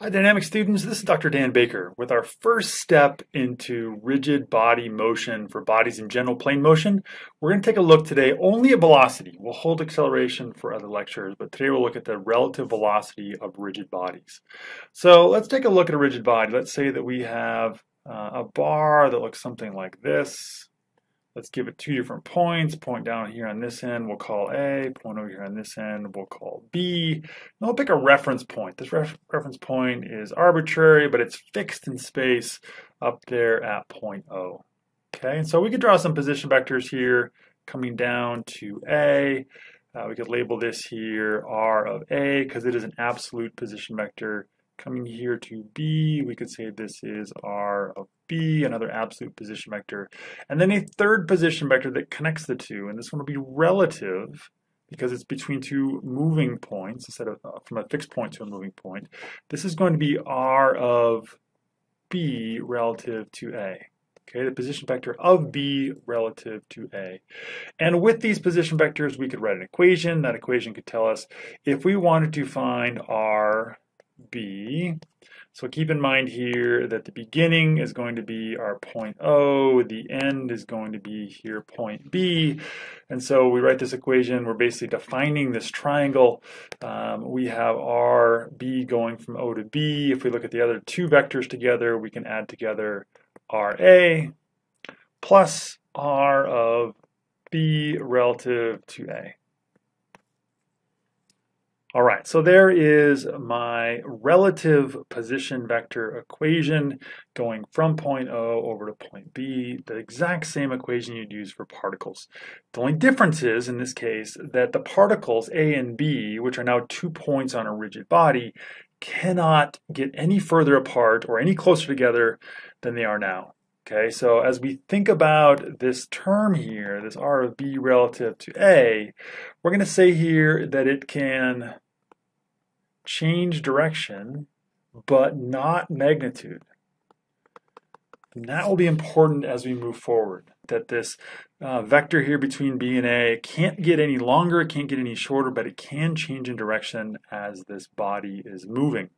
Hi Dynamic students, this is Dr. Dan Baker with our first step into rigid body motion for bodies in general plane motion. We're going to take a look today only at velocity. We'll hold acceleration for other lectures, but today we'll look at the relative velocity of rigid bodies. So let's take a look at a rigid body. Let's say that we have a bar that looks something like this. Let's give it two different points, point down here on this end, we'll call A, point over here on this end, we'll call B. And we'll pick a reference point. This reference point is arbitrary, but it's fixed in space up there at point O. Okay, and so we could draw some position vectors here coming down to A. We could label this here R of A because it is an absolute position vector. Coming here to B, we could say this is R of B, another absolute position vector, and then a third position vector that connects the two, and this one will be relative because it's between two moving points instead of from a fixed point to a moving point. This is going to be R of B relative to A. Okay, the position vector of B relative to A. And with these position vectors, we could write an equation. That equation could tell us if we wanted to find R B. So keep in mind here that the beginning is going to be our point O, the end is going to be here point B, and so we write this equation, we're basically defining this triangle. We have R, B going from O to B. If we look at the other two vectors together, we can add together RA plus R of B relative to A. All right, so there is my relative position vector equation going from point O over to point B, the exact same equation you'd use for particles. The only difference is, in this case, that the particles A and B, which are now 2 points on a rigid body, cannot get any further apart or any closer together than they are now. Okay, so as we think about this term here, this R of B relative to A, we're going to say here that it can change direction, but not magnitude. And that will be important as we move forward, that this vector here between B and A can't get any longer, it can't get any shorter, but it can change in direction as this body is moving.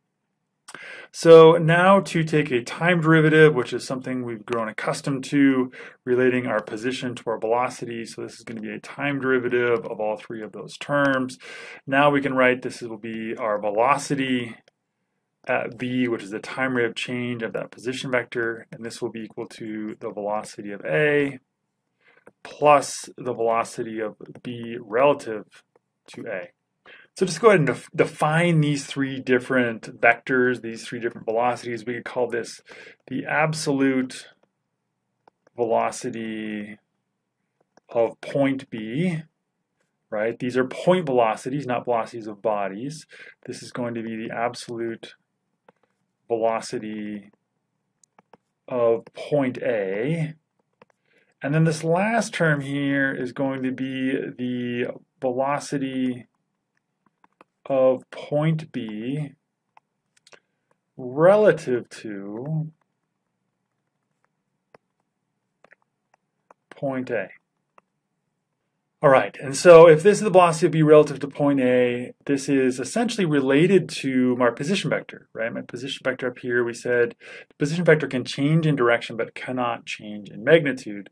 So now to take a time derivative, which is something we've grown accustomed to, relating our position to our velocity. So this is going to be a time derivative of all three of those terms. Now we can write this will be our velocity at B, which is the time rate of change of that position vector, and this will be equal to the velocity of A plus the velocity of B relative to A. So just go ahead and define these three different vectors, these three different velocities. We could call this the absolute velocity of point B, right? These are point velocities, not velocities of bodies. This is going to be the absolute velocity of point A. And then this last term here is going to be the velocity of point B relative to point A. All right, and so if this is the velocity of B relative to point A, this is essentially related to my position vector, right? My position vector up here, we said the position vector can change in direction but cannot change in magnitude.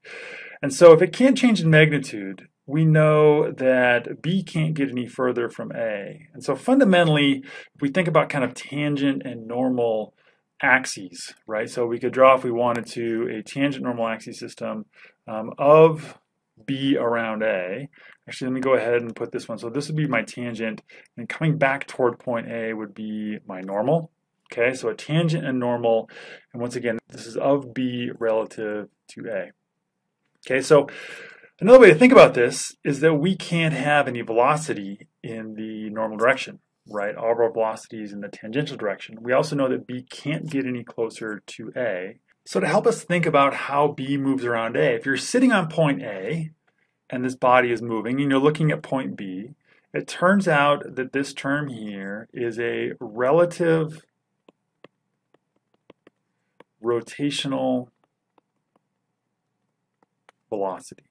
And so if it can't change in magnitude, we know that B can't get any further from A. And so fundamentally, if we think about kind of tangent and normal axes, right? So we could draw, if we wanted to, a tangent normal axis system of B around A. Actually, let me go ahead and put this one. So this would be my tangent, and coming back toward point A would be my normal. Okay, so a tangent and normal, and once again, this is of B relative to A. Okay, so another way to think about this is that we can't have any velocity in the normal direction, right? All of our velocity is in the tangential direction. We also know that B can't get any closer to A. So to help us think about how B moves around A, if you're sitting on point A and this body is moving and you're looking at point B, it turns out that this term here is a relative rotational velocity.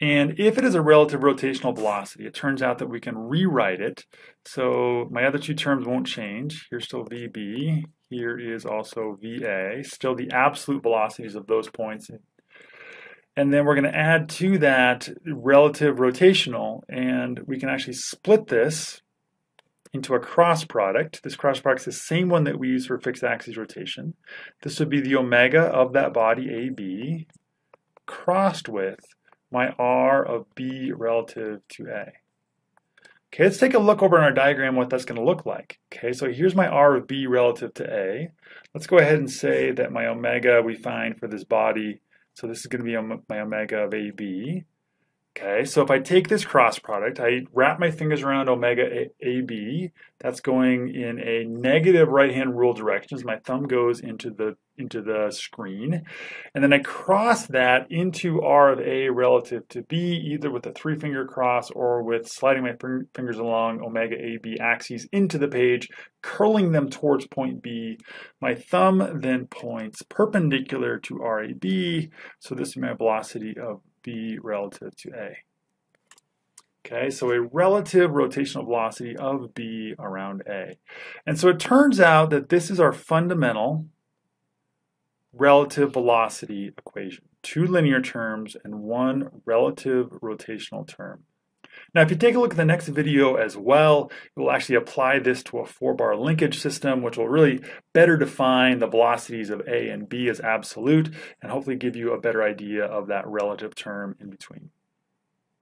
And if it is a relative rotational velocity, it turns out that we can rewrite it. So my other two terms won't change. Here's still VB. Here is also VA. Still the absolute velocities of those points. And then we're going to add to that relative rotational. And we can actually split this into a cross product. This cross product is the same one that we use for fixed axis rotation. This would be the omega of that body AB crossed with my R of B relative to A. Okay, let's take a look over in our diagram what that's going to look like. Okay, so here's my R of B relative to A. Let's go ahead and say that my omega we find for this body, so this is going to be my omega of AB. Okay, so if I take this cross product, I wrap my fingers around omega AB, that's going in a negative right-hand rule direction, so my thumb goes into the screen, and then I cross that into R of A relative to B, either with a three-finger cross or with sliding my fingers along omega AB axes into the page, curling them towards point B. My thumb then points perpendicular to RAB, so this is my velocity of B relative to A. Okay, so a relative rotational velocity of B around A. And so it turns out that this is our fundamental relative velocity equation. Two linear terms and one relative rotational term. Now, if you take a look at the next video as well, we'll actually apply this to a four-bar linkage system, which will really better define the velocities of A and B as absolute, and hopefully give you a better idea of that relative term in between.